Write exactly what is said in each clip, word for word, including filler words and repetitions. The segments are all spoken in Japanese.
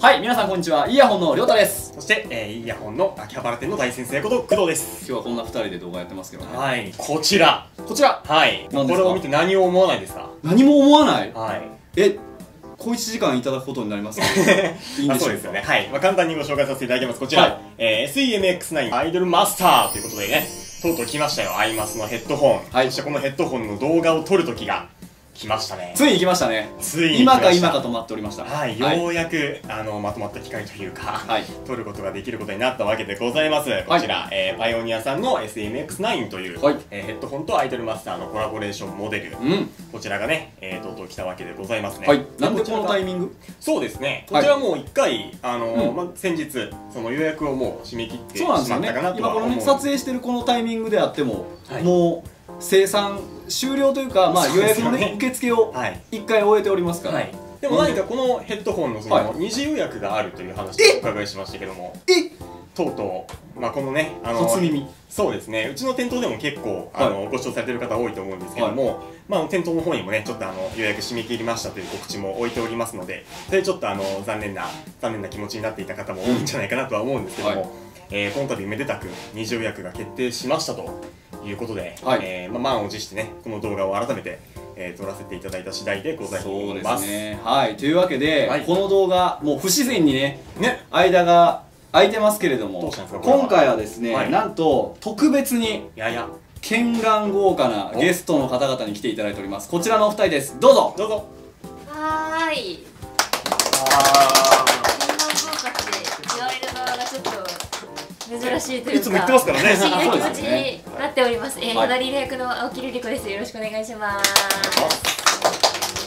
はい、皆さんこんにちは。イヤホンのりょうたです。そして、えー、イヤホンの秋葉原店の大先生こと工藤です。今日はこんな二人で動画やってますけどね。はい、こちら。こちら。はい。これを見て何を思わないですか？何も思わない。はい。え、小いちじかんいただくことになりますか？いいんでしょうか？そうですよね。はい。まあ、簡単にご紹介させていただきます。こちら、はい、えー、エスイーエムエックスナイン アイドルマスターということでね、とうとう来ましたよ。アイマスのヘッドホン。はい。そしてこのヘッドホンの動画を撮るときが。来ましたね。ついに来ましたね。ついに今か今かと待っておりました。はい、ようやくあのまとまった機会というか、撮ることができることになったわけでございます。こちらパイオニアさんの エスイーエムエックスナイン というヘッドホンとアイドルマスターのコラボレーションモデル、こちらがねとうとう来たわけでございますね。はい。なんでこのタイミング？そうですね。こちらもう一回あのま先日その予約をもう締め切ってしまったかなとは思う。今この撮影してるこのタイミングであってももう。生産終了というか、まあ、予約の、ねね、受付をいっかい終えておりますから、はい、でも何かこのヘッドホン の, その二次予約があるという話をお伺いしましたけども、とうとう、まあ、このねあの初耳そうですね、うちの店頭でも結構あの、はい、ご視聴されてる方多いと思うんですけども、はい、まあ、店頭の方にもねちょっとあの予約締め切りましたという告知も置いておりますので、それちょっとあの残念な残念な気持ちになっていた方も多いんじゃないかなとは思うんですけども、はい、えー、この度めでたく二次予約が決定しましたと。いうことで、はい、えー、まあ、満を持してね、この動画を改めて、えー、撮らせていただいた次第でございます。そうですね。はい、というわけで、はい、この動画、もう不自然にね、ね間が空いてますけれども、どうしたんですか、今回はですね、はい、なんと特別に絢爛豪華なゲストの方々に来ていただいております。こちらのお二人です。どうぞ。どうぞ。はーい。あー。珍しいというか、いつも言ってますからね。不思議な気持ちになっております。ええ、花リレ役の青木瑠璃子です。よろしくお願いします。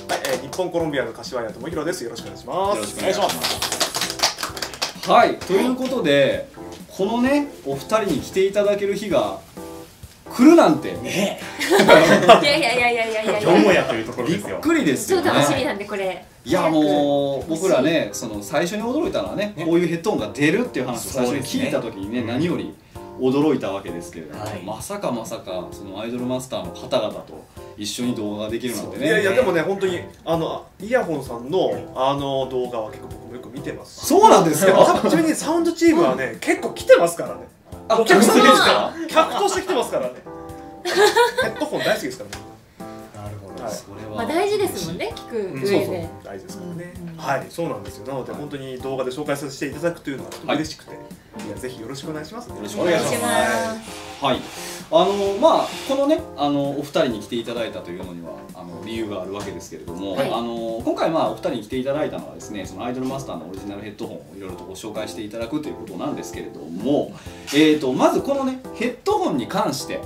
はい、日本コロンビアの柏谷智弘です。よろしくお願いします。よろしくお願いします。はい、ということで、このね、お二人に来ていただける日が。来るなんてね。いやいやいやいやいやいや。よもやというところですよ。びっくりですよね。超楽しみなんでこれ。いやもう僕らね、その最初に驚いたのはね、こういうヘッドホンが出るっていう話を最初に聞いたときにね、何より驚いたわけですけれども、まさかまさかそのアイドルマスターの方々と一緒に動画ができるなんてね。いやいやでもね、本当にあのイヤホンさんのあの動画は結構僕もよく見てます。そうなんですよ。ちなみにサウンドチームはね、結構来てますからね。お客さんですから客として来てますからね。ヘッドホン大好きですからね。なるほど、それは大事ですもんね、聞く上で大事ですからね。はい、そうなんですよ。なので本当に動画で紹介させていただくというのは嬉しくて、ぜひよろしくお願いします。よろしくお願いします。はい、あのまあこのねあのお二人に来ていただいたというのにはあの理由があるわけですけれども、あの今回まあお二人に来ていただいたのはですね、そのアイドルマスターのオリジナルヘッドホンをいろいろとご紹介していただくということなんですけれども、えっとまずこのねヘッドホンに関して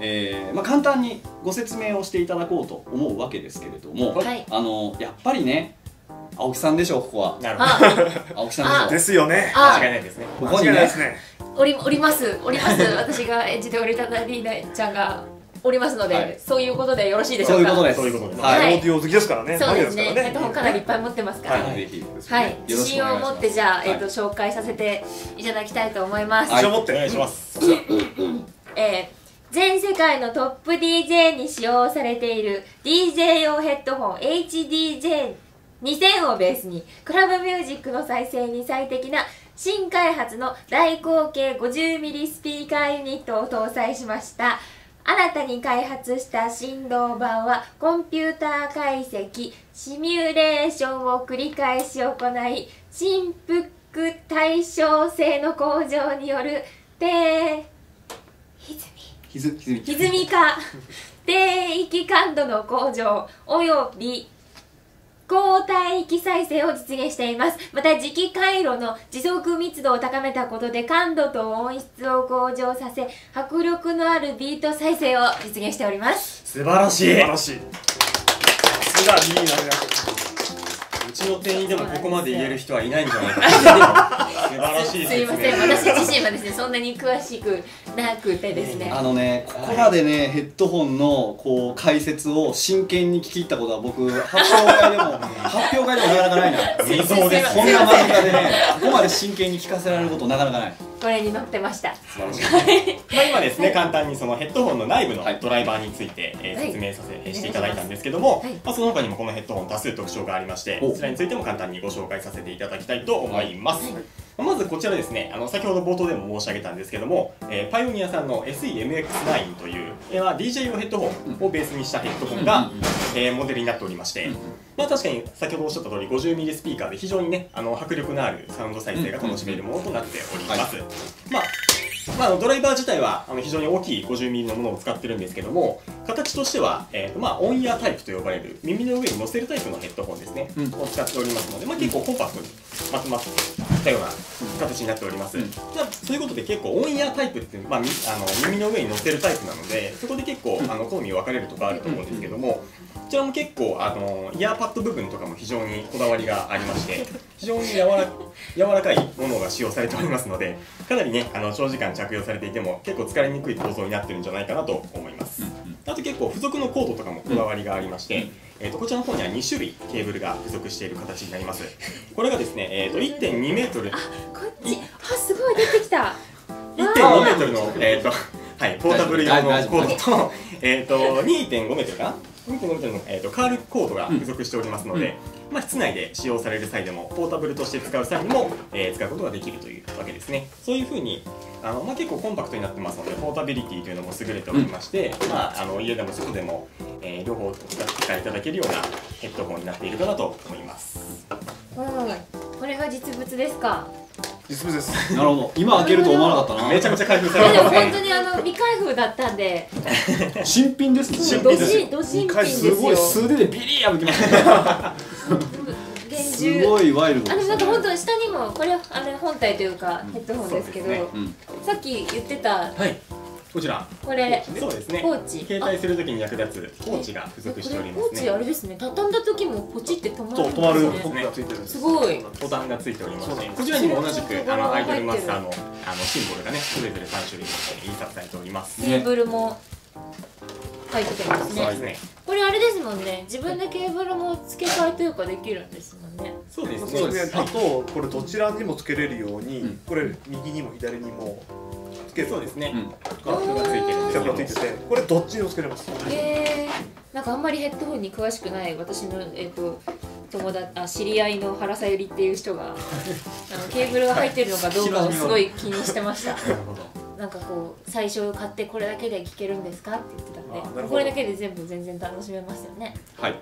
えーまあ、簡単にご説明をしていただこうと思うわけですけれども、はい、あのやっぱりね青木さんでしょう、ここは。なるほど、青木さんですよね。間違いないですね。ここにねおりおりますおります私が演じておりたダリーナちゃんがおりますので、はい、そういうことでよろしいでしょうか。そういうことです、そういうことです。はい、オーディオ好きですからね。そうですね。ヘッドホンかなりいっぱい持ってますから。はい、自信を持ってじゃあえっと紹介させていただきたいと思います。自信を持ってお願いします。えー。全世界のトップ ディージェー に使用されている ディージェー 用ヘッドホン エイチディージェーにせん をベースにクラブミュージックの再生に最適な新開発の大口径 ごじゅうミリ スピーカーユニットを搭載しました。新たに開発した振動板はコンピューター解析シミュレーションを繰り返し行い、振幅対称性の向上による低歪み化、低域感度の向上および高帯域再生を実現しています。また磁気回路の持続密度を高めたことで感度と音質を向上させ、迫力のあるビート再生を実現しております。素晴らしい、素晴らしい。素晴らしいな。うちの店員でもここまで言える人はいないんじゃないかと。素晴らしいですね。すいません、私自身はですね、そんなに詳しくなくてですね。あのね、ここまでね、ヘッドホンのこう解説を真剣に聞き入ったことは僕発表会でも発表会でもなかなかないな。そうです。こんな間近でね、ここまで真剣に聞かせられることなかなかない。これに乗ってました。素晴らしいですね。まあ今ですね、簡単にそのヘッドホンの内部のドライバーについて説明させしていただいたんですけども、まあその他にもこのヘッドホン多数特徴がありまして、こちらについても簡単にご紹介させていただきたいと思います。まずこちらですね、あの先ほど冒頭でも申し上げたんですけども、えー、パイオニアさんの エスイーエムエックスナイン という、えーまあ、ディージェー 用ヘッドホンをベースにしたヘッドホンが、えー、モデルになっておりまして、まあ、確かに先ほどおっしゃった通り ごじゅうミリ スピーカーで非常にね、あの迫力のあるサウンド再生が楽しめるものとなっております。まあまあ、ドライバー自体は非常に大きい ごじゅうミリ のものを使ってるんですけども、形としては、えーまあ、オンイヤータイプと呼ばれる耳の上に乗せるタイプのヘッドホンですね、うん、を使っておりますので、まあ、結構コンパクトにまとまったような形になっております。うん、じゃあそういうことで結構オンイヤータイプって、まあ、あの耳の上に乗せるタイプなので、そこで結構あの好み分かれるとかあると思うんですけども、こちらも結構あのイヤーパッド部分とかも非常にこだわりがありまして、非常に柔ら、柔らかいものが使用されておりますので、かなりね、あの長時間着用されていても結構疲れにくい構造になってるんじゃないかなと思います。あと結構付属のコードとかもこだわりがありまして、えー、とこちらの方にはにしゅるいケーブルが付属している形になります。これがですね、えー、と いってんにメートル、あ、こっち、あ、すごい出てきた。いってんにメートルのえっとはいポータブル用のコードとえっと にてんごメートルかな、にてんごメートルのえっとカールコードが付属しておりますので、まあ室内で使用される際でもポータブルとして使う際にも、えー、使うことができるというわけですね。そういう風にあのまあ結構コンパクトになってますので、ポータビリティというのも優れておりまして、うん、まああの家でも外でも、えー、両方お使いいただけるようなヘッドホンになっているかなと思います。うん、これが実物ですか。実物です。なるほど。今開けると思わなかったな。めちゃめちゃ開封されてます。本当にあの未開封だったんで。新品ですね。新品です。ど新品ですよ。すごい素手でビリー破きました。すごいワイルド。あのなんか本当下にもこれあれ本体というかヘッドホンですけど、さっき言ってた。こちら、これ、そうですね。ポーチ、携帯するときに役立つポーチが付属しておりますね。ポーチあれですね。畳んだときもポチって止まる。そう、止まるポーチがついてる。すごい。ボタンがついておりますね。こちらにも同じくあのアイドルマスターのあのシンボルがね、それぞれ三種類印刷されております。ケーブルも入ってますね。これあれですもんね。自分でケーブルも付け替えというかできるんですもんね。そうですね。あとこれどちらにも付けれるように、これ右にも左にも。そうですね。カーブがついてるんですけど、ついてて、これどっちにもつけれます。ええ、なんかあんまりヘッドホンに詳しくない私のえっと友達、あ、知り合いの原さゆりっていう人があのケーブルが入ってるのかどうかをすごい気にしてました。なんかこう最初買ってこれだけで聴けるんですかって言ってたんで、これだけで全部全然楽しめますよね。はい。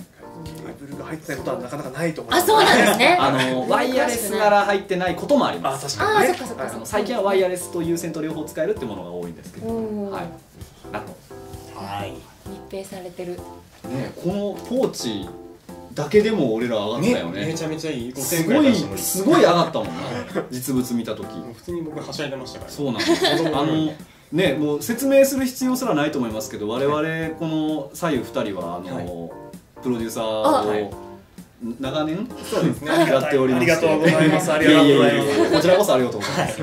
ケーブルが入ってないことはなかなかないと思います。あ、そうなんですね。あのワイヤレスから入ってないこともあります。あ、確かにね。あ、そっかそっか。最近はワイヤレスと有線と両方使えるってものが多いんですけど、はい。あと、はい。密閉されてる。ね、このポーチだけでも俺ら上がったよね。めちゃめちゃいい。ごせんえんすごい上がったもんね。実物見た時。普通に僕はしゃいでましたから。そうなんです。あのね、もう説明する必要すらないと思いますけど、我々この左右二人はあのプロデューサーを。長年やっておりまして、ありがとうございます。ありがとうございます。こちらこそありがとうございます。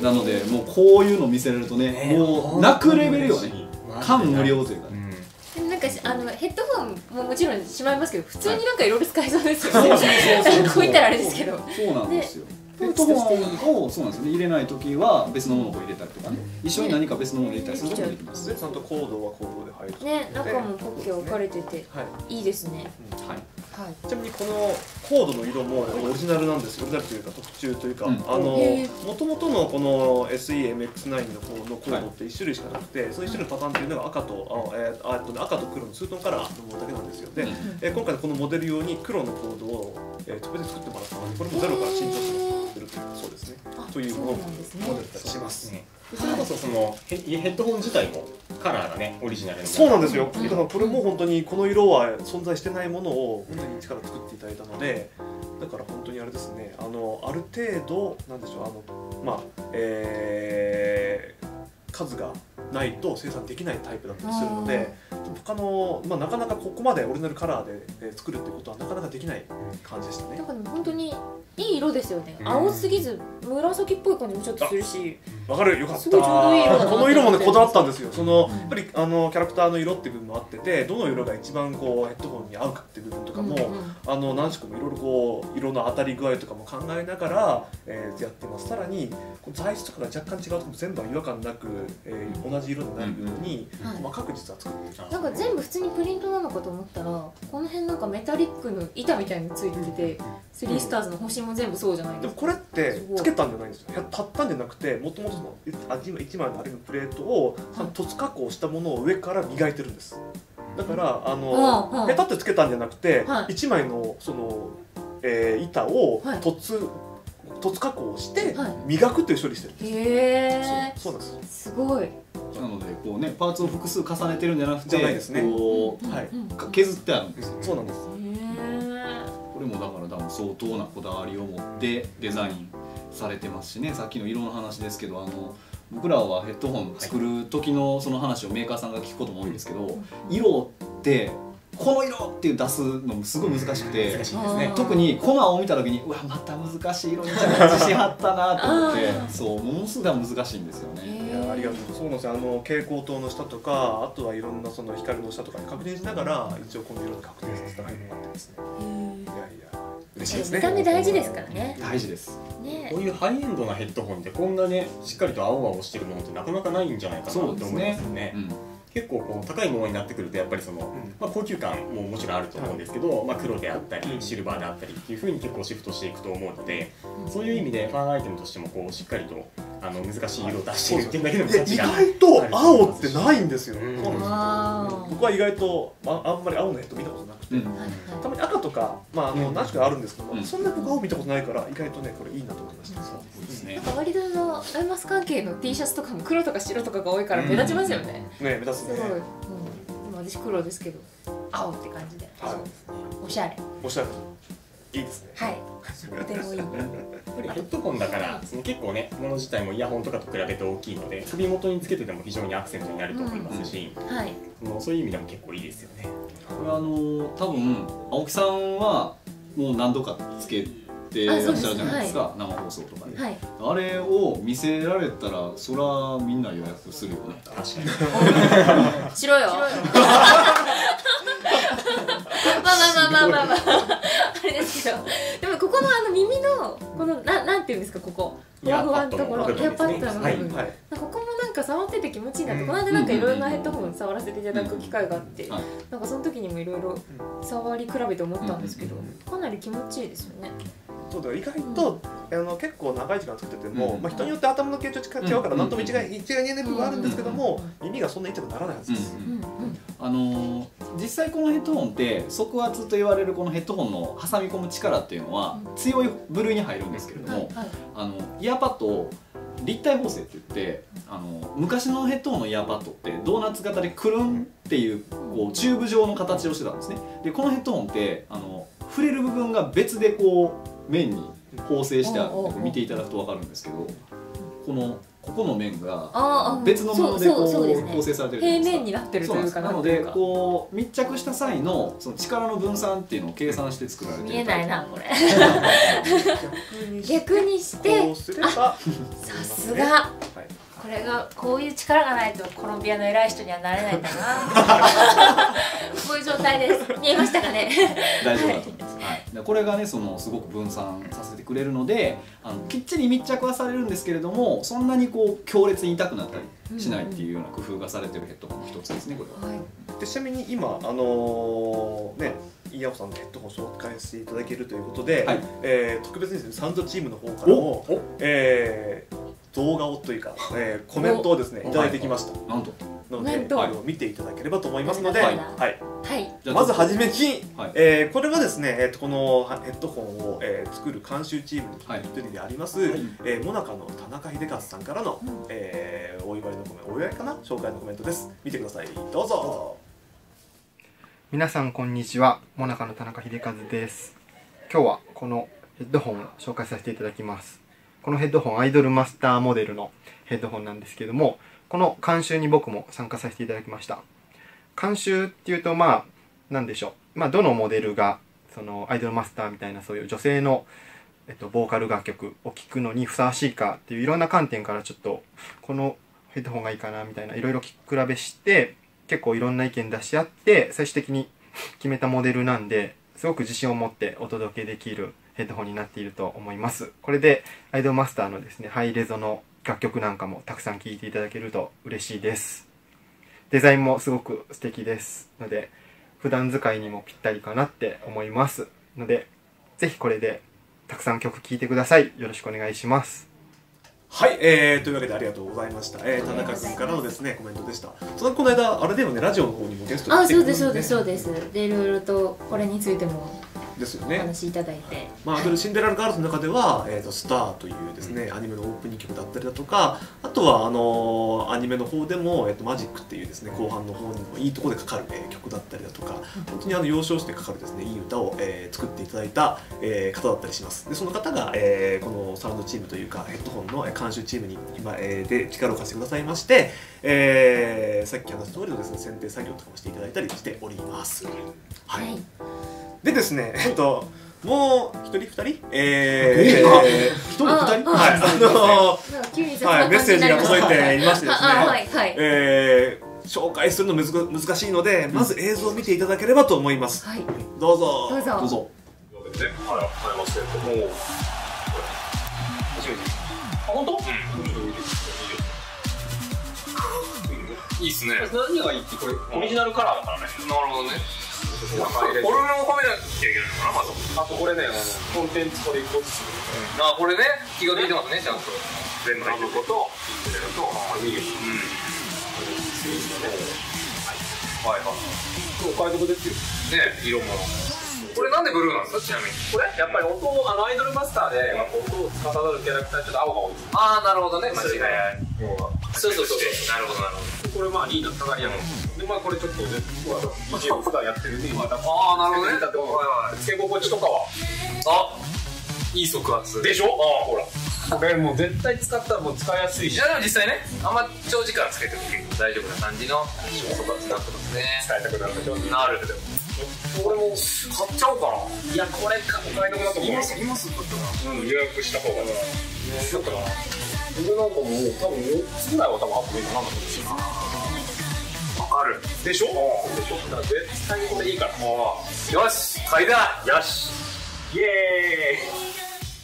なのでもうこういうの見せられるとね、もう泣くレベルよね。感無量というか。あのヘッドホンももちろんしまいますけど、普通になんかいろいろ使えそうですよね。こう言ったらあれですけど、そうなんですよ。ヘッドホンをそうなんですね、入れないときは別のものを入れたりとかね、一緒に何か別のものを入れたりすることもできます。ちゃんとコードはコードで入るね、中もポッケ分かれてていいですね。はい。ちなみにこのコードの色もオリジナルなんですよ。オリジナルというか特注というか、あの元々のこの エスイーエムエックスナイン のこのコードっていっしゅるいしかなくて、そのいっしゅるいのパターンというのが赤とあえっと赤と黒のツートンカラーのものだけなんですよ。で、今回このモデル用に黒のコードを直接作ってもらったので、これもゼロから新調してます。そうですね。というものもモデルたちしますね。それこそそのヘッドホン自体もカラーがねオリジナルの。そうなんですよ。だからこれも本当にこの色は存在してないものを本当に一から作っていただいたので、だから本当にあれですね。あのある程度なんでしょう、あのまあ、えー、数がないと生産できないタイプだったりするので、他のまあなかなかここまでオリジナルカラーで作るってことはなかなかできない感じでしたね。だから本当にいい色ですよね。青すぎず紫っぽい感じもちょっとするし。わかる、よかった。この色もね、こだわったんですよ。そのやっぱりあのキャラクターの色っていう部分もあってて、どの色が一番こうヘッドホンに合うかっていう部分とかも、あの何色もいろいろこう色の当たり具合とかも考えながらえやってます。さらに材質とかが若干違うとこも全部違和感なくえ同じ色になるように細かく実は作ってる。なんか全部普通にプリントなのかと思ったら、この辺なんかメタリックの板みたいについてて、スリースターズの星も全部そうじゃないですか。でもこれってつけたんじゃないんですよ。買ったんじゃなくて、もともとのいちまいのあれのプレートを凸加工したものを上から磨いてるんです。だからあのペタッとつけたんじゃなくて、いちまいのそのえ板を凸凸加工して磨くという処理してるんです。へえ、そうなんです。すごい。なのでこうね、パーツを複数重ねてるんじゃなくて、こう削ってあるんです。そうなんです。これもだから多分相当なこだわりを持ってデザインされてますしね。さっきの色の話ですけど、あの僕らはヘッドホン作る時のその話をメーカーさんが聞くことも多いんですけど、色ってこの色っていう出すのもすごい難しくて、特に粉を見た時にうわまた難しい色にチャレンジしはったなと思ってそうものすごい難しいんですよね。いやありがとうございます。あの蛍光灯の下とか、あとはいろんなその光の下とかに確認しながら、一応この色で確認させたものがあってですね。いやいや嬉しいですね。見た目大事ですからね。大事です。こういうハイエンドなヘッドホンでこんなねしっかりと青々してるものってなかなかないんじゃないかなと思いますね。結構こう高いものになってくるとやっぱりそのまあ高級感ももちろんあると思うんですけど、まあ黒であったりシルバーであったりっていう風に結構シフトしていくと思うので、そういう意味でファンアイテムとしてもこうしっかりとあの難しい色を出しているっていうだけでも価値がある。意外と青ってないんですよ。僕は意外とあんまり青のヘッド見たことなくて、たまに赤とかまああの何種類かあるんですけど、そんな僕青見たことないから意外とねこれいいなと思いました。なんか割とあのアイマス関係の T シャツとかも黒とか白とかが多いから目立ちますよね。ね目立つ。すごい、うん、でも私黒ですけど青って感じで、おしゃれおしゃれいいですね。はい、とてもいい。やっぱりヘッドホンだからその結構ね、もの自体もイヤホンとかと比べて大きいので、首元につけてても非常にアクセントになると思いますし、そういう意味でも結構いいですよね。これあの多分青木さんはもう何度かつけてらっしゃるじゃないですか、生放送とかで。あれを見せられたらそらみんな予約するよね。確かにしろよ。まあまあまあまあまああれですけど、でもここのあの耳のこのななんていうんですか、ここふわふわのところ、エアパッドの部分、ここもなんか触ってて気持ちいいなと。この間なんかいろいろなヘッドホン触らせていただく機会があって、なんかその時にもいろいろ触り比べて思ったんですけど、かなり気持ちいいですよね。そうだ、意外とあの結構長い時間作ってても、まあ人によって頭の形状違うから何とも一概に一概に言えない部分はあるんですけども、耳がそんな痛くならないはずです。あの実際このヘッドホンって側圧と言われるこのヘッドホンの挟み込む力っていうのは強い部類に入るんですけれども、あのイヤーパッドを立体補正って言って、あの昔のヘッドホンのイヤーパッドってドーナツ型でくるんっていうこうチューブ状の形をしてたんですね。でこのヘッドホンってあの触れる部分が別でこう面に縫製してあるので、見ていただくと分かるんですけど、このここの面が別のものでこう構成されてる、平面になってるというか、なのでこう密着した際のその力の分散っていうのを計算して作られてる。見えないなこれ。逆にしてさすがこれがこういう力がないとコロンビアの偉い人にはなれないんだな。こういう状態です。見えましたかね。大丈夫だと思います。はい。これがねそのすごく分散させてくれるので、あのきっちり密着はされるんですけれども、そんなにこう強烈に痛くなったりしないっていうような工夫がされてるヘッドホンの一つですねこれは。はい、でちなみに今あのー、ね。イアオさんのヘッドホンを紹介していただけるということで、はい、えー、特別にサウンドチームの方からも、えー、動画をというか、えー、コメントをですねいただいてきました。なんとなので、はい、見ていただければと思いますので、はいはい、まずはじめに、はいえー、これはですね、えー、このヘッドホンを、えー、作る監修チームの一人であります、はいえー、モナカの田中秀和さんからの、うんえー、お祝いのコメント、お祝いかな紹介のコメントです。見てください。どうぞ。皆さんこんにちは、モナカの田中秀和です。今日はこのヘッドホンを紹介させていただきます。このヘッドホンアイドルマスターモデルのヘッドホンなんですけども、この監修に僕も参加させていただきました。監修っていうとまあ何でしょう、まあどのモデルがそのアイドルマスターみたいなそういう女性のえっと、ボーカル楽曲を聴くのにふさわしいかっていういろんな観点からちょっとこのヘッドホンがいいかなみたいないろいろ比べして結構いろんな意見出し合って最終的に決めたモデルなんで、すごく自信を持ってお届けできるヘッドホンになっていると思います。これでアイドルマスターのですねハイレゾの楽曲なんかもたくさん聴いていただけると嬉しいです。デザインもすごく素敵ですので普段使いにもぴったりかなって思いますので、ぜひこれでたくさん曲聴いてください。よろしくお願いします。はい、えー、というわけでありがとうございました。えー、田中君からのですねコメントでした。そのこの間あれだよね、ラジオの方にもゲストに来てくれたんですね。そうですそうですそうです。でいろいろとこれについてもですよね、お話いただいて、はい、まあ、アイドルシンデレラガールズの中では「えー、とスター」というですね、うん、アニメのオープニング曲だったりだとか、あとはあのー、アニメの方でも「えー、とマジック」っていうですね後半の方にもいいところでかかる、えー、曲だったりだとか、本当にあの要所してかかるですねいい歌を、えー、作っていただいた、えー、方だったりします。でその方が、えー、このサウンドチームというかヘッドホンの監修チームに今、えー、で力を貸してくださいまして、えー、さっき話した通りのですね選定作業とかもしていただいたりしております。はい、はいでですね、えっと、もう一人二人、えー、一人二人、はい、メッセージが届いていましてですね、紹介するの難しいので、まず映像を見ていただければと思います。どうぞ。どうぞ。どうぞ。いいですね。何がいいって、これオリジナルカラーだからね。なるほどね。フォルムを褒めなきゃいけないのかな。まずあとこれね、コンテンツこれいっこずつ、あ、これね、気が付いてますね、ちゃんと全部入ってること、ピンクレーと、これ見るし、これスイーツだね。はいはい、お買い得ですよね、色も。これなんでブルーなんですか、ちなみに。これやっぱり音を、あのアイドルマスターで音を司るキャラクターちょっと青が多い。ああ、なるほどね、間違いない。そうそうそう、なるほどなるほど。これまあリーダー高いやもんで、まあこれちょっとね、ディージェー を普段やってるね。ああ、なるほどね。つけ心地とかは、あ、いい速圧でしょ。ああ、ほらこれもう絶対使ったらもう使いやすいし、いやでも実際ね、あんま長時間つけても結構大丈夫な感じの速圧になってますね。使いたくなるでしょ。なるほど。これも買っちゃおうかな。いや、これお買い得だと思う。今すぐ買ったな。予約した方がいい。そうかな。僕なんかもう多分よっつぐらいは多分アップデートなんだと思うんですよ。わかるでしょ。でしょ。だから絶対にこれいいから。よし、買いだ。よし、イエーイ。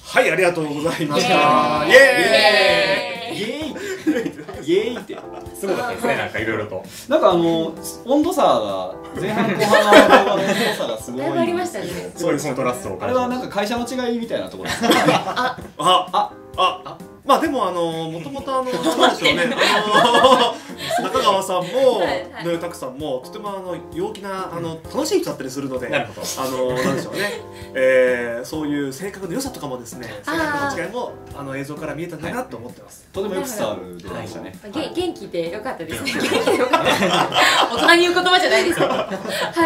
はい、ありがとうございました。イエーイイエーイイエーイってすごかったですね。なんかいろいろと、なんかあの温度差が前半後半の温度差がすごいありましたね。そういうコントラスト、あれはなんか会社の違いみたいなところです。ああああ、まあでもあのもともとあのなんでしょうね、あの中川さんも野湯拓さんもとてもあの陽気なあの楽しい人だったりするので、あのなんでしょうね、えそういう性格の良さとかもですね、性格の違いもあの映像から見えたんだなと思ってます。とてもよく伝わるでしたね。元気で良かったですね。元気で良かった。大人に言う言葉じゃないですよ。ま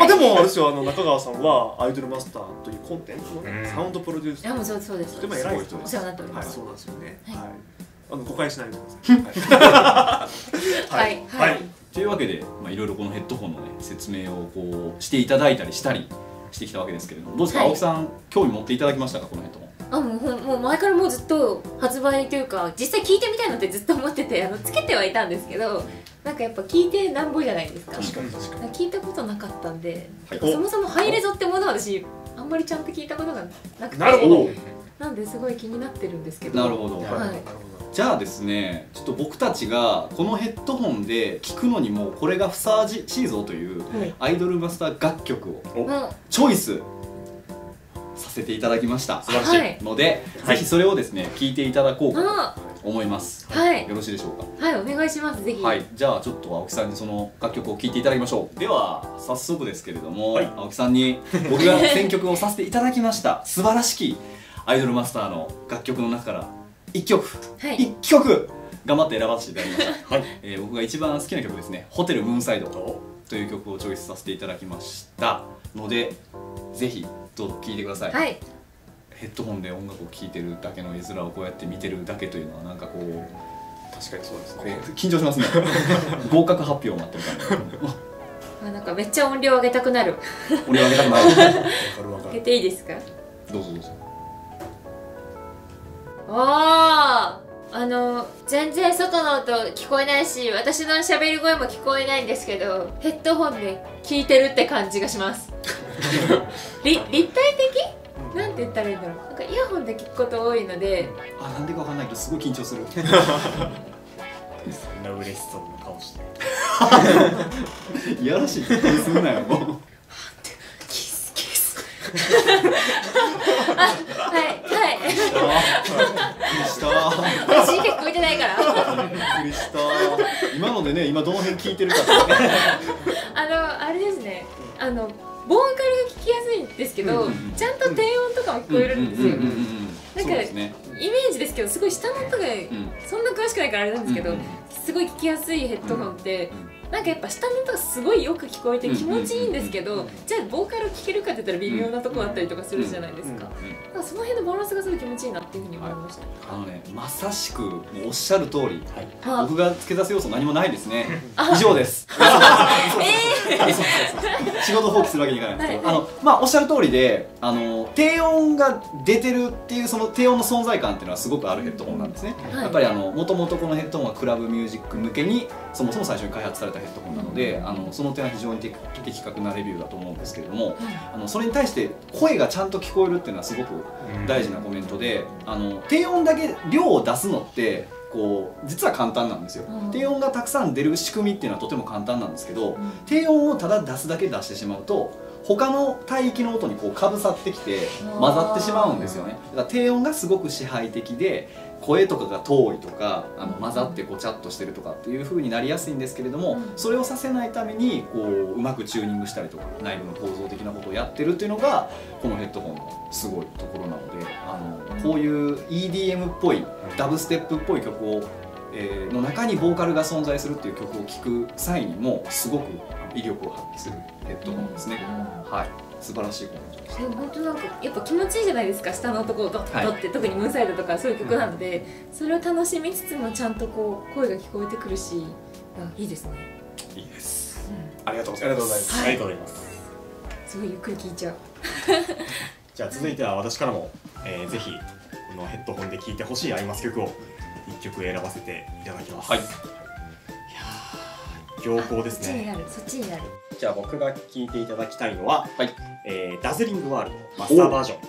あでもあれですよ、あの中川さんはアイドルマスターというコンテンツのサウンドプロデュース、いやもうそうそうです。とても偉い人です。お世話になっております。そうなんですよね。あの誤解しないでください。はい。というわけで、まあいろいろこのヘッドホンのね説明をこうしていただいたりしたりしてきたわけですけれども、どうですか、はい、青木さん興味持っていただきましたか、このヘッドホン。あ、もうもう前からもうずっと発売というか実際聞いてみたいのってずっと思ってて、あのつけてはいたんですけど、なんかやっぱ聞いてなんぼじゃないですか。確かに確かに。聞いたことなかったんで、はい、そもそもハイレゾってものは私あんまりちゃんと聞いたことがなくて。なるほど。なんですごい気になってるんですけど。なるほど。はい。じゃあですね、ちょっと僕たちがこのヘッドホンで聴くのにもこれがふさわしいぞというアイドルマスター楽曲をチョイスさせていただきました。素晴らしいので、ぜひそれをですね聴いていただこうかと思います。はい、よろしいでしょうか。はい、お願いします。ぜひ。はい、じゃあちょっと青木さんにその楽曲を聴いていただきましょう。では早速ですけれども、青木さんに僕が選曲をさせていただきました素晴らしきアイドルマスターの楽曲の中から。一曲、一曲頑張って選ばせていただきました。はい、えー、僕が一番好きな曲ですね、ホテルムーンサイドという曲をチョイスさせていただきましたので、ぜひどうぞ聴いてください。はい、ヘッドホンで音楽を聴いてるだけの絵面をこうやって見てるだけというのはなんかこう、確かにそうですね。緊張しますね。合格発表を待ってる感じ。あ、なんかめっちゃ音量上げたくなる。音量上げたくなる。上げていいですか？どうぞどうぞ。あの全然外の音聞こえないし、私のしゃべり声も聞こえないんですけど、ヘッドホンで聞いてるって感じがします立体的なんて言ったらいいんだろう。なんかイヤホンで聞くこと多いので、あ、なんでかわかんないけどすごい緊張するそんな嬉しそうな顔していやらしい気にすんなよもうキスキスはいはいびっくりした私結構いてないからびっくりした今のでね、今どの辺聞いてるかってあの、あれですね、あのボーカルが聞きやすいんですけど、ちゃんと低音とかも聞こえるんですよ。なんかイメージですけど、すごい下の音がそんな詳しくないからあれなんですけど、すごい聞きやすいヘッドホンってなんかやっぱ下の音がすごいよく聞こえて気持ちいいんですけど、じゃあボーカル聴けるかって言ったら微妙なとこあったりとかするじゃないですか。その辺のバランスがすごい気持ちいいなっていうふうに思いました。あのね、まさしくおっしゃる通り、僕が付け出す要素何もないですね。以上です。仕事放棄するわけにいかないんですけど、あのまあおっしゃる通りで、あの低音が出てるっていうその低音の存在感っていうのはすごくあるヘッドホンなんですね。やっぱりあのもともとこのヘッドホンはクラブミュージック向けにそもそも最初に開発されたヘッドホンなので、あのその点は非常に的確なレビューだと思うんですけれども、あのそれに対して声がちゃんと聞こえるっていうのはすごく大事なコメントで、あの低音だけ量を出すのってこう実は簡単なんですよ。低音がたくさん出る仕組みっていうのはとても簡単なんですけど、うん、低音をただ出すだけ出してしまうと他の帯域の音にこうかぶさってきて混ざってしまうんですよね。だから低音がすごく支配的で、声とかが遠いとか、あの混ざってごちゃっとしてるとかっていう風になりやすいんですけれども、うん、それをさせないためにこううまくチューニングしたりとか内部の構造的なことをやってるっていうのがこのヘッドホンのすごいところなので、あのこういう イーディーエム っぽいダブステップっぽい曲を、えー、の中にボーカルが存在するっていう曲を聴く際にもすごく威力を発揮するヘッドホンですね。うん、はい、素晴らしいコメントです。でも本当なんかやっぱ気持ちいいじゃないですか、下のところをドッとって、はい、特にムーンサイドとかそういう曲なので、うん、それを楽しみつつもちゃんとこう声が聞こえてくるし、いいですね。いいです、うん、ありがとうございます。ありがとうございます。すごいゆっくり聴いちゃうじゃあ続いては私からも、えー、ぜひこのヘッドホンで聴いてほしいアイマス曲をいっきょく選ばせていただきます。はい、いやー良好ですね。そっちになる。じゃあ僕が聴いていただきたいのは、はい、えー、Dazzling World マスターバージョン、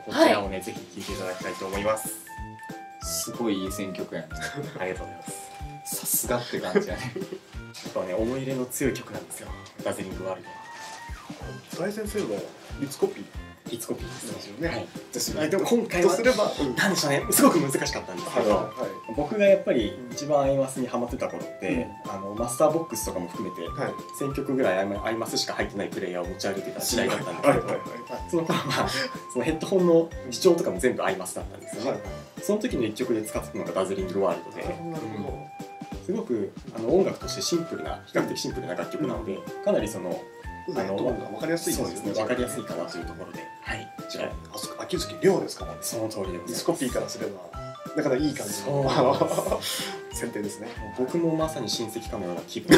こちらをね、はい、ぜひ聴いていただきたいと思います。すごいいい選曲やんありがとうございます。さすがって感じやねちょっとね、思い入れの強い曲なんですよ、Dazzling World は。大先生のリツコピーリツコピーですよね。はい、ですよね。でも今回はとすれば、うん、なんでしょうね、すごく難しかったんですけど、はいはい、僕がやっぱり一番アイマスにハマってた頃って、うん、あのマスターボックスとかも含めて、はい、せんきょくぐらいアイマスしか入ってないプレイヤーを持ち歩いてた時代だったんですけど、その頃はそのヘッドホンの視聴とかも全部アイマスだったんですよね。はい、その時のいっきょくで使ってたのが「Dazzling World」で、うん、すごくあの音楽としてシンプルな、比較的シンプルな楽曲なので、うん、かなりそのあの分かりやすいですね。分かりやすいかなというところで、はい、じゃあ、あそこ秋月亮ですからね。その通りでございます。ディスコピーからすれば。だからいい感じの選定ですね。僕もまさに親戚かのような気分。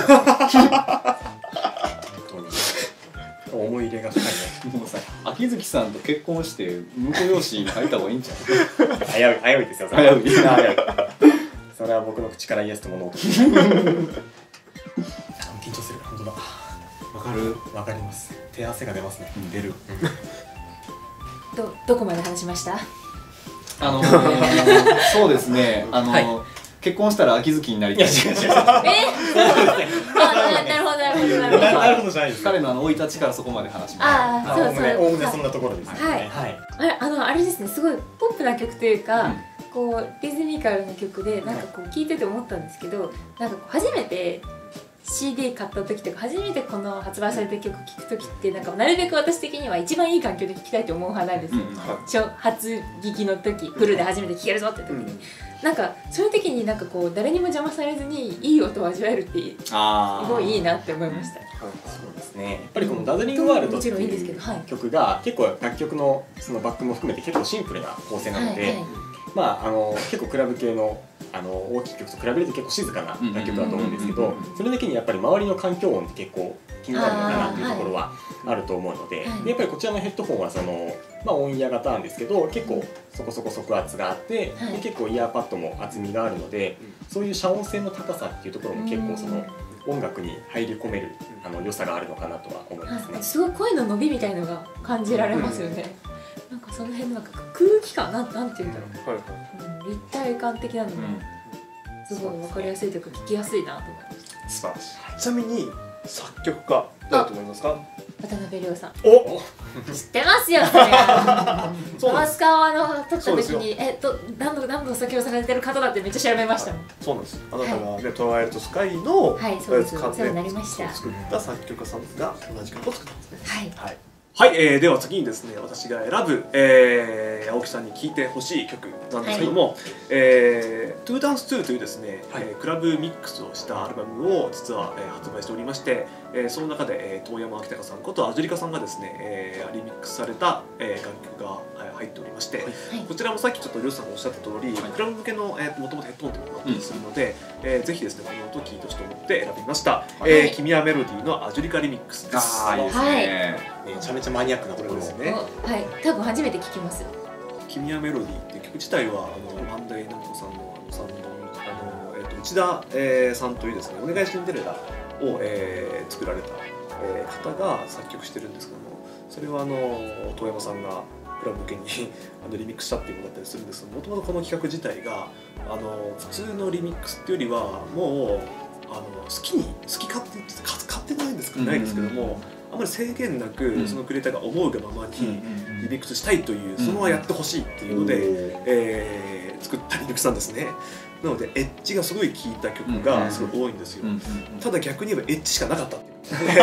思い入れが深いね。もうさ、秋月さんと結婚して婿養子に入った方がいいんじゃない？危うい、危ういですよ。危うい、危うい。それは僕の口からイエスともノーと。緊張する。本当だ。わかる？わかります。手汗が出ますね。出る。どどこまで話しました？あのそうですね、あの結婚したら秋月になりたい。なるほどじゃないですか。彼のあの生い立ちからそこまで話します。ああ、そうそう。おおむねそんなところですね。はいはい。あのあれですね、すごいポップな曲というか、こうリズミカルな曲でなんかこう聴いてて思ったんですけど、なんか初めて。シーディー 買った時とか初めてこの発売された曲聴く時って、なんかなるべく私的には一番いい環境で聴きたいと思う派なんですよ、うん、はい、初聴きの時、フルで初めて聴けるぞって時に、うん、なんかそういう時になんかこう誰にも邪魔されずにいい音を味わえるってすごいいいなって思いました。はい、そうですね。やっぱりこの「Dazzling World」っていう曲が結構楽曲のそのバックも含めて結構シンプルな構成なので、まああの結構クラブ系のあの大きい曲と比べると結構静かな楽曲だと思うんですけど、それだけにやっぱり周りの環境音って結構気になるのかなっていうところはあると思うので、やっぱりこちらのヘッドホンはその、まあ、オンイヤー型なんですけど結構そこそこ側圧があって、はい、で結構イヤーパッドも厚みがあるので、そういう遮音性の高さっていうところも結構その。音楽に入り込めるあの良さがあるのかなとは思いますね。はい、すごい声の伸びみたいのが感じられますよね。うん、なんかその辺のなんか空気感なんなんていうんだろう。はいはい、立体感的なのが、うん、すごいわかりやすいというか聞きやすいなと思います。素晴らしい。ちなみに作曲家誰だと思いますか？渡辺亮さん。お、知ってますよね。マスカワの撮った時にえっと何度何度作業されてる方だってめっちゃ調べました。そうなんです。あなたがねトライアルとスカイのはいそうです。そうになりました。作った作曲家さんが同じ曲を作ったんですね。はいはいはいえでは次にですね私が選ぶえ青木さんに聴いてほしい曲なんですけどもえトゥーダンスツーというですねクラブミックスをしたアルバムを実は発売しておりまして、その中で遠山明孝さんことアジュリカさんがですねリミックスされた楽曲が入っておりまして、こちらもさっきちょっとりょうさんがおっしゃった通りクラブ向けのもともとヘッドホンというものだったりするので、ぜひですねこの音を聴いてほしいと思って選びました「君はメロディー」のアジュリカリミックスです。いいですね。めちゃめちゃマニアックなところですね。はい、多分初めて聞きます。君はメロディーって曲自体はあの安田奈子さんのあのサウンドあのえっと内田、えー、さんというですねお願いシンデレラを、えー、作られた、えー、方が作曲してるんですけども、それはあの遠山さんがクラブ向けにあのリミックスしたっていうことだったりするんですけど、もともとこの企画自体があの普通のリミックスっていうよりはもうあの好きに好き勝手勝手ないんですかないですけども。あまり制限なくそのクリエイターが思うがままにリミックスしたいというそのままやってほしいっていうので、えー、作ったリミックスなんですね。なのでエッジがすごい効いた曲がすごい多いんですよ。ただ逆に言えばエッジしかなかったって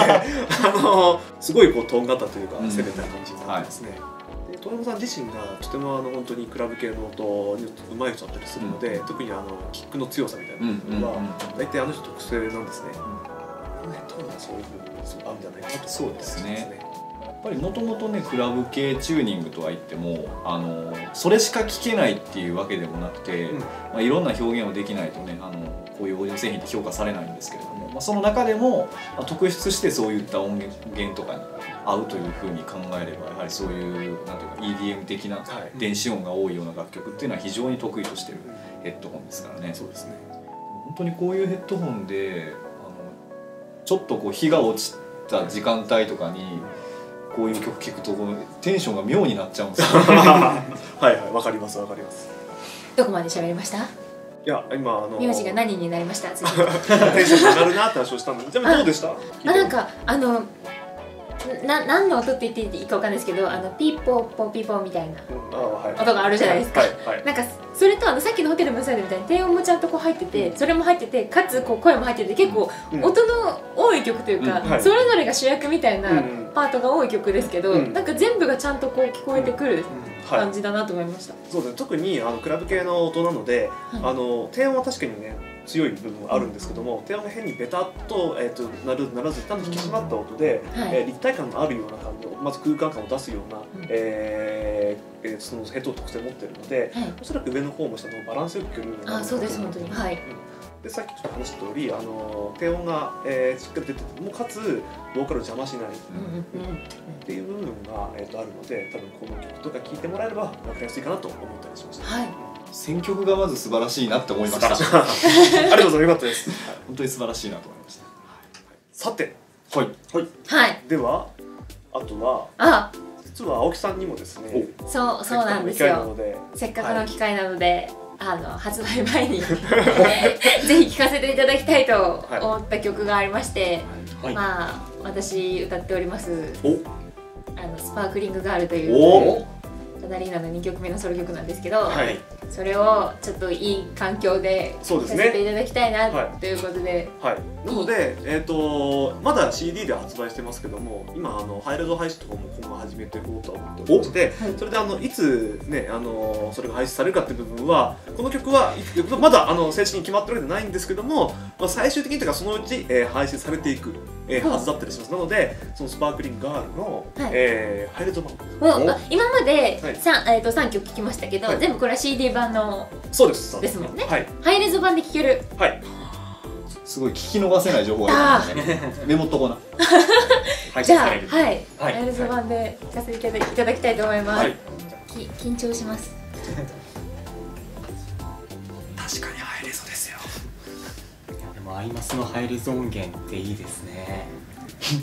あのすごいこうとんがったというか攻めた感じになってますね。遠山さん自身がとてもあの本当にクラブ系の音にうまい人だったりするので、特にあのキックの強さみたいなところは大体あの人特性なんですね。多分そういう部分があるんじゃないかと。そうですね。やっぱりもともとねクラブ系チューニングとは言ってもあのそれしか聴けないっていうわけでもなくて、うん、まあいろんな表現をできないとねあのこういうオーディオ製品って評価されないんですけれども、まあ、その中でも、まあ、特筆してそういった音源とかに合うというふうに考えれば、やはりそういうなんていうか イーディーエム 的な電子音が多いような楽曲っていうのは非常に得意としてるヘッドホンですからね。そうですね。本当にこういうヘッドホンでちょっとこう日が落ちた時間帯とかにこういう曲聴くとこのテンションが妙になっちゃうんですよ。はいはい、わかりますわかります。どこまで喋りました？いや今あの名字が何になりました？次テンション上がるなって話をしたので、じゃあどうでした？あなんかあのな何の音って言っていいかわかんないですけど、あのピーポーポーピーポーみたいな音があるじゃないですか。なんかそれとあのさっきのホテルのサイドみたいに低音もちゃんとこう入ってて、それも入ってて、かつこう声も入ってて、結構音の多い曲というかそれぞれが主役みたいなパートが多い曲ですけど、なんか全部がちゃんとこう聞こえてくる感じだなと思いました。そうですね。特にあのクラブ系の音なので、あの低音は確かにね強い部分はあるんですけども、低音が変にベタっとえっとなるならずちゃんと引き締まった音で、え立体感のあるような感じをまず空間感を出すようなえそのヘッドを特性持ってるので、おそらく上の方も下のバランスよく曲になる。そうです本当に。はい。でさっきちょっと話した通りあの低音がえしっかり出ててもかつボーカルを邪魔しないっていう部分がえっとあるので、多分この曲とか聴いてもらえればわかりやすいかなと思ったりしました。はい。選曲がまず素晴らしいなって思いました。ありがとうございます。です。本当に素晴らしいなと思いました。さて、はいはいはい。ではあとはあ実は青木さんにもですね。そうそうなんですよ。せっかくの機会なので、あの発売前にぜひ聴かせていただきたいと思った曲がありまして、まあ私歌っております。あのスパークリングガールという。カナリーナのにきょくめのソロ曲なんですけど、はい、それをちょっといい環境で聴かせていただきたいなということで、なので、えー、とまだ シーディー で発売してますけども、今あのハイレゾ配信とかも今後始めていこうと思っておりまして、はい、それであのいつ、ね、あのそれが配信されるかっていう部分はこの曲はまだあの正式に決まってるわけじゃないんですけども、まあ、最終的にというかそのうち、えー、配信されていく。えー、はずだったりします。なので、そのスパークリングガールの、はい、えー、ハイレゾ版。今までさん、えっと、さんきょく聴きましたけど、はい、全部これは シーディー 版版のそうですですもんね。はい、ハイレゾ版で聴ける。はい。すごい聞き逃せない情報があるんでメモっとこうな。じゃあはいハイレゾ版で聴かせていただきたいと思います。き緊張します。確かにハイレゾですよ。でもアイマスのハイレゾ音源っていいですね。い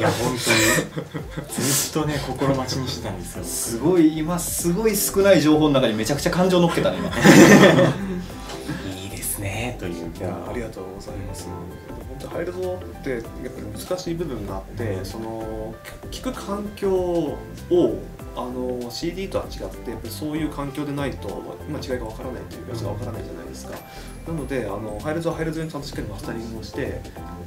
や本当にずっとね心待ちにしてたんですよ。すごい今すごい少ない情報の中にめちゃくちゃ感情乗っけたね今。いいですねというか。いやありがとうございます。本当ハイレゾってやっぱり難しい部分があって、その聞く環境をあの シーディー とは違ってやっぱりそういう環境でないと今違いがわからないというか違いがわからないじゃないですか。なのであのハイレゾはハイレゾにちゃんとしっかりマスタリングをして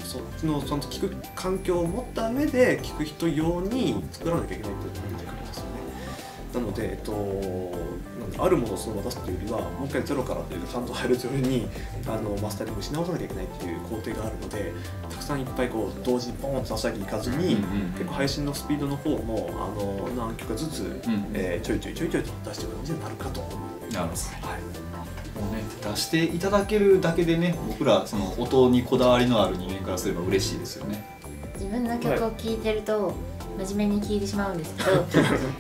そっちのちゃんと聞く環境を持った上で聞く人用に作らなきゃいけないということになってくるんですよね。なので、えっと、なんであるものをその渡すというよりはもう一回ゼロからというかちゃんとハイレゾにあのマスタリングし直さなきゃいけないという工程があるのでたくさんいっぱいこう同時にポンと出すわけにいかずに結構配信のスピードの方もあの何曲かずつ、えー、ちょいちょいちょいちょいと出していく感じになるかと思います。もうね、出していただけるだけでね僕らその音にこだわりのある人間からすれば嬉しいですよね。自分の曲を聴いてると真面目に聴いてしまうんですけど、はい、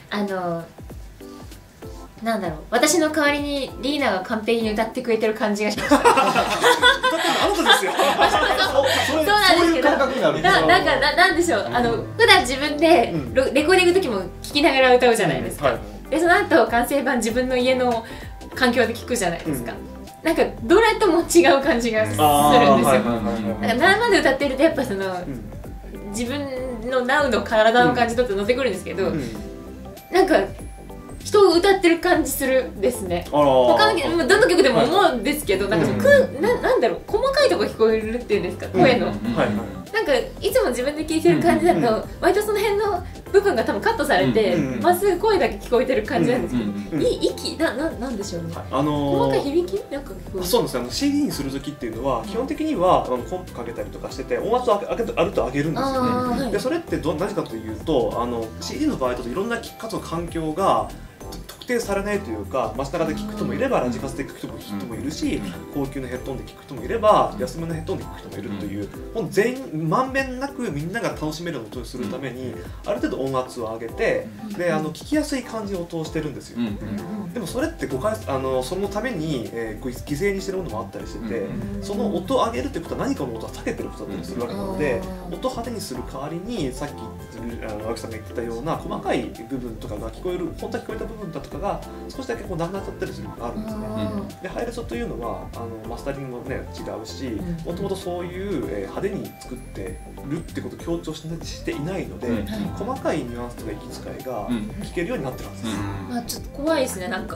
あのなんだろう私の代わりにリーナが完璧に歌ってくれてる感じがしました。歌ってるのあなたですよ。そうなんですけどなんかなんでしょう、うん、あの普段自分でレコーディングの時も聴きながら歌うじゃないですか。でその後完成版自分の家の環境で聞くじゃないですか、うん、なんかどれとも違う感じがするんですよ。生で歌ってるとやっぱその、うん、自分の ナウ の体の感じとって乗ってくるんですけど、うん、なんか人を歌ってる感じするですね。他のどの曲でも思うんですけど、はい、なんかくななんだろう細かいとこ聞こえるっていうんですか声の。なんかいつも自分で聴いてる感じだと割とその辺の部分が多分カットされてまっすぐ声だけ聞こえてる感じなんですけど、い息なななんでしょうね。あのー、細かい響きなんか聞こえる。そうですね。あの シーディー にする時っていうのは基本的にはあのコンプかけたりとかしてて音圧を上げると上げるんですよね。はい、でそれってど何かというとあの シーディー の場合だといろんな聴き方の環境が特定されないというかマスタラで聴く人もいればラジカスで聴く人も聴く人もいるし高級なヘッドホンで聴く人もいれば安めのヘッドホンで聴く人もいるというもう全員まんべんなくみんなが楽しめる音にするためにある程度音圧を上げてであの聴きやすい感じの音をしてるんですよ。でもそれって誤解あのそのために、えー、犠牲にしてるものもあったりしててその音を上げるということは何かの音は避けてることだったりするわけなので音を派手にする代わりにさっき青木さんが言ったような細かい部分とかが聞こえる本当は聞こえた部分だとかが少しだけこうだんだん立ったりするのがあるんですね。でハイレゾというのはあのマスタリングもね違うしもともとそういう、えー、派手に作ってるってことを強調していないので、うん、細かいニュアンスとか息遣いが聞けるようになってるんです。まあちょっと怖いですねなんか。で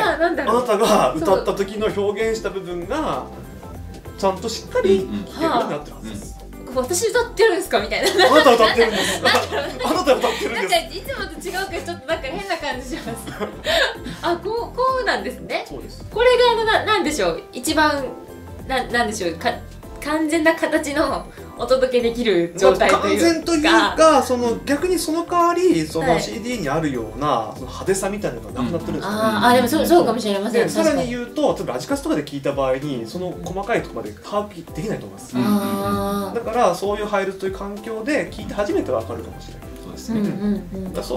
あなたが歌った時の表現した部分がちゃんとしっかり聞けるようになってるんです。私歌ってるんですかみたいな。あなた歌ってるんです。あなた歌ってるんです。なんかいつもと違うからちょっとなんか変な感じします。あ、こうこうなんですね。そうです。これがななんでしょう一番ななんでしょうか完全な形のお届けできる状態というか。完全というかその逆にその代わりその シーディー にあるようなその派手さみたいなのがなくなってるんですよね。ああでもそうそうかもしれません。さらに言うと例えばラジカスとかで聞いた場合にその細かいところまで把握できないと思います。だからそういうハイレゾという環境で聞いて初めてわかるかもしれない。そう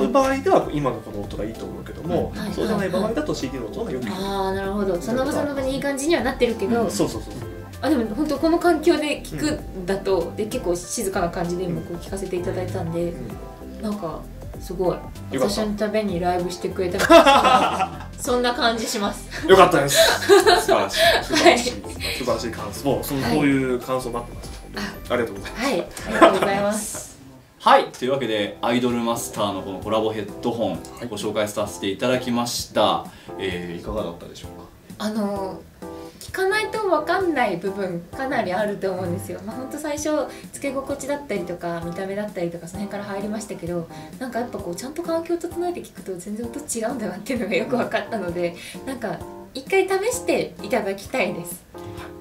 いう場合では今のこの音がいいと思うけどもそうじゃない場合だと シーディー の音がよく聞こえる。ああなるほど。その場その場にいい感じにはなってるけど。そうそうそう。あでも本当この環境で聞くんだと、うん、で結構静かな感じで今こう聞かせていただいたんで、うん、なんかすごい私のためにライブしてくれたみたいなそんな感じします。よかったです。素晴らしい素晴らしい素晴らしい感想をそういう感想待ってます。ありがとうございます。はいありがとうございます。はい、というわけでアイドルマスターのこのコラボヘッドホンご紹介させていただきました。えー、いかがだったでしょうか。あのー聞かないと分かんない部分かなりあると思うんですよ。まあ、ほんと最初つけ心地だったりとか見た目だったりとかその辺から入りましたけどなんかやっぱこうちゃんと環境を整えて聞くと全然音違うんだなっていうのがよく分かったのでなんか一回試していただきたいです。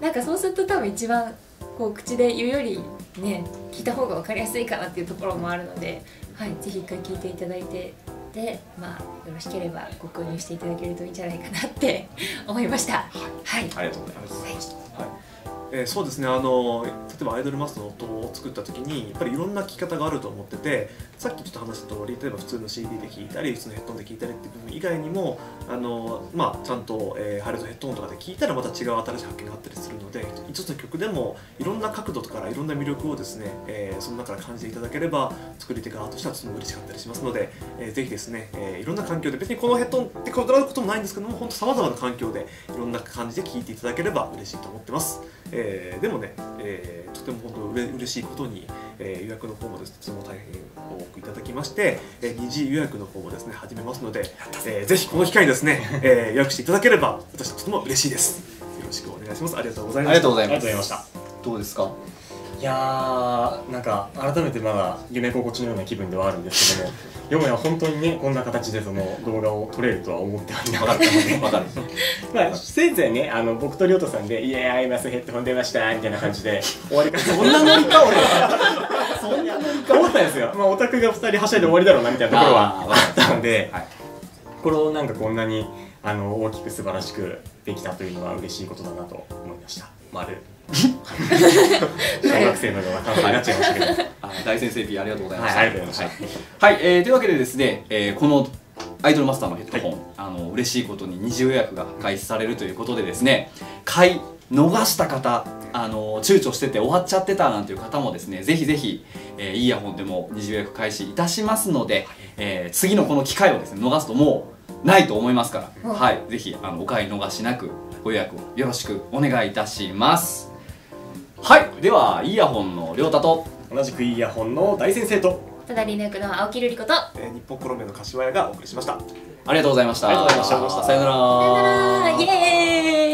なんかそうすると多分一番こう口で言うよりね聞いた方が分かりやすいかなっていうところもあるので、はい、是非一回聞いていただいてで、まあ、よろしければご購入していただけるといいんじゃないかなって思いました。はい、ありがとうございます、はいはいえー、そうですね、あの例えばアイドルマスの音を作った時にやっぱりいろんな聴き方があると思ってて、さっきちょっと話した通り、例えば普通の シーディー で聴いたり普通のヘッドホンで聴いたりっていう部分以外にも、あの、まあ、ちゃんと、えー、ハイレゾヘッドホンとかで聴いたらまた違う新しい発見があったりするので、一つの曲でもいろんな角度からいろんな魅力をですね、えー、その中から感じていただければ作り手側としてはとても嬉しかったりしますので、えー、ぜひですね、えー、いろんな環境で、別にこのヘッドホンってこだわることもないんですけども、本当さまざまな環境でいろんな感じで聴いていただければ嬉しいと思ってます。えー、でもね、えー、とても本当に嬉しいことに、えー、予約の方もですね、とても大変多くいただきまして、えー、二次予約の方もですね、始めますので、えー、ぜひこの機会にですね、えー、予約していただければ私とても嬉しいです。よろしくお願いします。ありがとうございました。ありがとうございました。ありがとうございました。どうですか？いやー、なんか改めてまだ夢心地のような気分ではあるんですけども、よもや本当にね、こんな形でその動画を撮れるとは思ってはいなかったので、まあせいぜいね、あの僕とりょうとさんで「イエーイアイマスヘッドホン出ました」みたいな感じで終わりか、そんなノリか俺はそんなノリか思ったんですよ。まあオタクがふたりはしゃいで終わりだろうなみたいなところはあったので、はい、これをなんかこんなにあの大きく素晴らしくできたというのは嬉しいことだなと思いました。丸大学生のような感想になっちゃいましたけど、大先生 P ありがとうございました。はい、はい、えー、というわけでですね、えー、このアイドルマスターのヘッドホン、はい、あの嬉しいことに二次予約が開始されるということでですね、買い逃した方、あの躊躇してて終わっちゃってたなんていう方もですね、ぜひぜひ、えー、イヤホンでも二次予約開始いたしますので、えー、次のこの機会をですね、逃すともうないと思いますから、うん、はい、ぜひあのお買い逃しなくご予約をよろしくお願いいたします。はい、ではイヤホンの亮太と同じくイヤホンの大先生とただりの役の青木瑠璃子と、えー、日本コロンビアの柏谷がお送りしました。ありがとうございました。ありがとうございました。さよなら。さよなら。イエーイ。